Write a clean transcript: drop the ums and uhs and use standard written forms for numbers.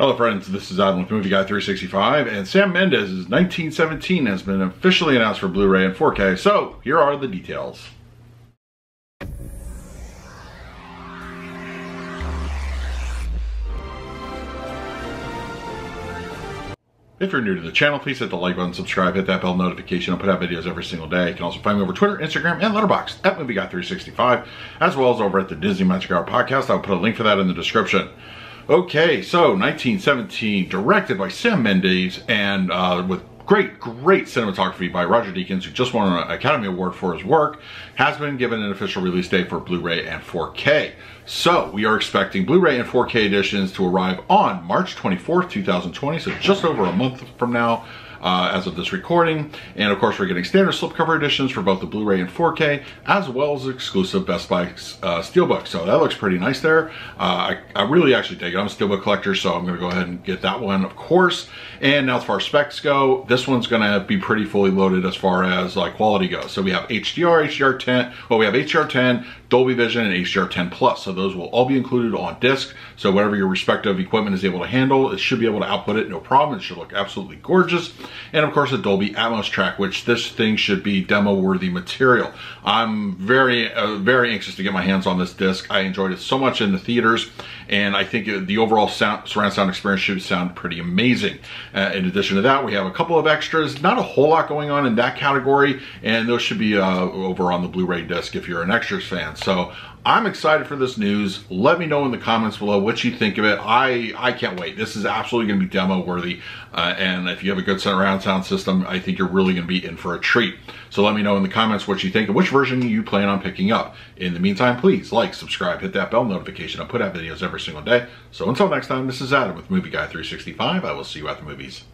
Hello friends, this is Adam with MovieGuy365, and Sam Mendes' 1917 has been officially announced for Blu-ray and 4K, so here are the details. If you're new to the channel, please hit the like button, subscribe, hit that bell notification. I'll put out videos every single day. You can also find me over Twitter, Instagram, and Letterboxd at MovieGuy365, as well as over at the Disney Magic Hour Podcast. I'll put a link for that in the description. Okay, so 1917, directed by Sam Mendes, and with great cinematography by Roger Deakins, who just won an Academy Award for his work, has been given an official release date for Blu-ray and 4K. So we are expecting Blu-ray and 4K editions to arrive on March 24th, 2020, so just over a month from now. As of this recording, and of course we're getting standard slipcover editions for both the Blu-ray and 4K, as well as exclusive Best Buy Steelbook. So that looks pretty nice there. I really actually dig it. I'm a Steelbook collector, so I'm going to go ahead and get that one, of course. And now as far as specs go, this one's going to be pretty fully loaded as far as like quality goes. So we have HDR10, Dolby Vision, and HDR10+. So those will all be included on disc. So whatever your respective equipment is able to handle, it should be able to output it, no problem. It should look absolutely gorgeous. And of course the Dolby Atmos track, which this thing should be demo-worthy material. I'm very anxious to get my hands on this disc. I enjoyed it so much in the theaters, and I think the overall surround sound experience should sound pretty amazing. In addition to that, we have a couple of extras. Not a whole lot going on in that category, and those should be over on the Blu-ray disc if you're an extras fan. So I'm excited for this news. Let me know in the comments below what you think of it. I can't wait. This is absolutely going to be demo worthy. And if you have a good surround sound system, I think you're really going to be in for a treat. So let me know in the comments what you think and which version you plan on picking up. In the meantime, please like, subscribe, hit that bell notification. I put out videos every single day. So until next time, this is Adam with MovieGuy365. I will see you at the movies.